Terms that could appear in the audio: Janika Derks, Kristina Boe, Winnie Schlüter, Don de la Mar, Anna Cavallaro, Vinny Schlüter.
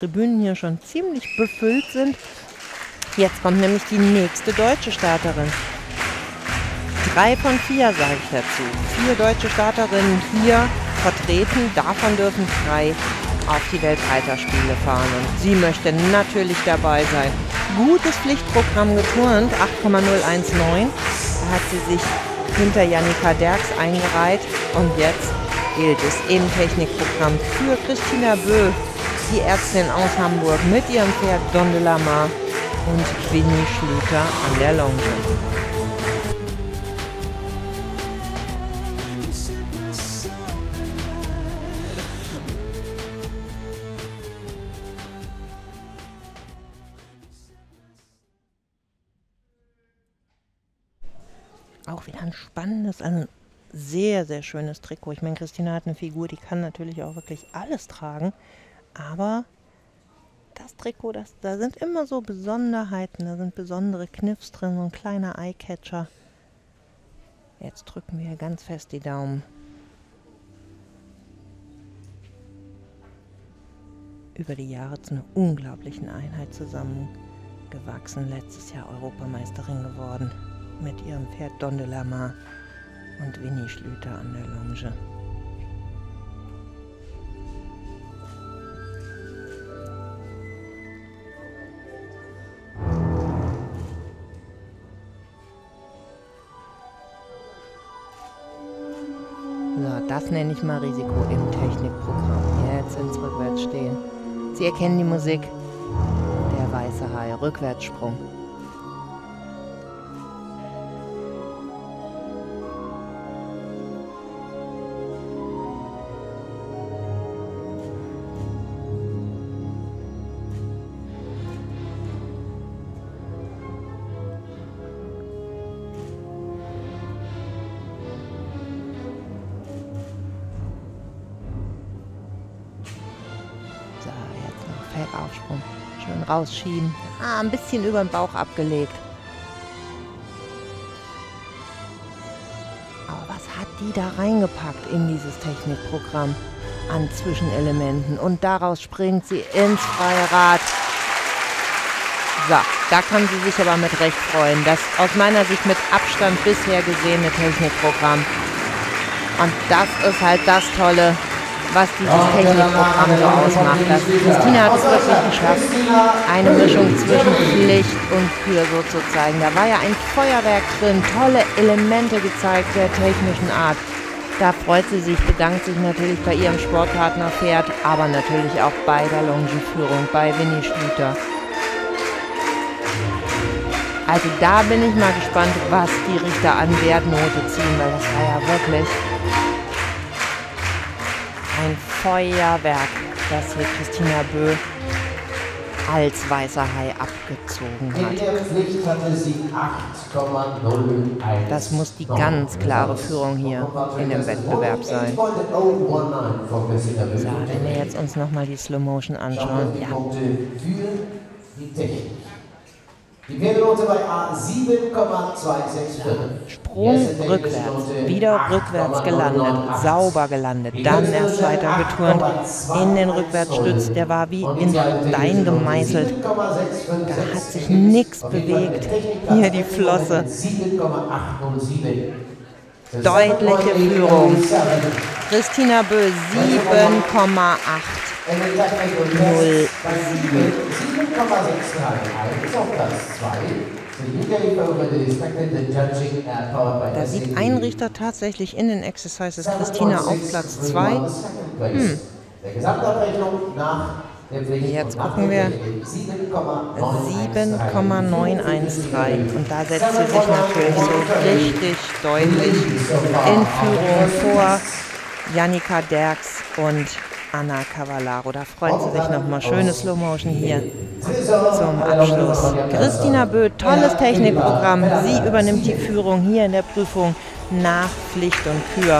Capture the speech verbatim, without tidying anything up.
Tribünen hier schon ziemlich befüllt sind. Jetzt kommt nämlich die nächste deutsche Starterin. Drei von vier, sage ich dazu. Vier deutsche Starterinnen hier vertreten. Davon dürfen drei auf die Weltreiterspiele fahren. Und sie möchte natürlich dabei sein. Gutes Pflichtprogramm geturnt, acht Komma null eins neun. Da hat sie sich hinter Janika Derks eingereiht. Und jetzt gilt es im Technikprogramm für Kristina Boe, die Ärztin aus Hamburg mit ihrem Pferd Don de la Mar und Vinny Schlüter an der Longe. Auch wieder ein spannendes, also ein sehr, sehr schönes Trikot. Ich meine, Kristina hat eine Figur, die kann natürlich auch wirklich alles tragen. Aber das Trikot, das, da sind immer so Besonderheiten, da sind besondere Kniffs drin, so ein kleiner Eyecatcher. Jetzt drücken wir ganz fest die Daumen. Über die Jahre zu einer unglaublichen Einheit zusammengewachsen, letztes Jahr Europameisterin geworden. Mit ihrem Pferd Don de la Mar und Winnie Schlüter an der Longe. So, das nenne ich mal Risiko im Technikprogramm. Jetzt ins Rückwärts stehen. Sie erkennen die Musik. Der weiße Hai, Rückwärtssprung. Aufsprung. Schön rausschieben. Ah, ein bisschen über den Bauch abgelegt. Aber was hat die da reingepackt in dieses Technikprogramm an Zwischenelementen? Und daraus springt sie ins freie Rad. So, da kann sie sich aber mit Recht freuen. Das aus meiner Sicht mit Abstand bisher gesehene Technikprogramm. Und das ist halt das Tolle, was dieses Technikprogramm so ausmacht. Kristina hat es wirklich geschafft, eine Mischung zwischen Pflicht und Kürso zu zeigen. Da war ja ein Feuerwerk drin, tolle Elemente gezeigt der technischen Art. Da freut sie sich, bedankt sich natürlich bei ihrem Sportpartner Pferd, aber natürlich auch bei der Longenführung, bei Vinny Schlüter. Also da bin ich mal gespannt, was die Richter an Wertnote ziehen, weil das war ja wirklich ein Feuerwerk, das hier Kristina Boe als weißer Hai abgezogen hat. Das muss die ganz klare Führung hier in dem Wettbewerb sein. So, wenn wir jetzt uns nochmal die Slow Motion anschauen. Ja. Die Wertnote bei A sieben Komma zwei sechs fünf. Sprung rückwärts, wieder rückwärts gelandet, sauber gelandet, dann erst weiter geturnt in den Rückwärtsstütz, der war wie in Stein gemeißelt. Da hat sich nichts bewegt. Hier die Flosse. Deutliche Führung. Kristina Boe sieben Komma acht null sieben. Da sieht ein Richter tatsächlich in den Exercises Kristina auf Platz zwei. Hm. Jetzt gucken wir sieben Komma neun eins drei. Und da setzt sie sich natürlich so richtig deutlich in Führung vor Janika Derks und Anna Cavallaro. Da freut sie sich nochmal. Schöne Slow Motion hier zum Abschluss. Kristina Boe, tolles Technikprogramm. Sie übernimmt die Führung hier in der Prüfung nach Pflicht und Kür.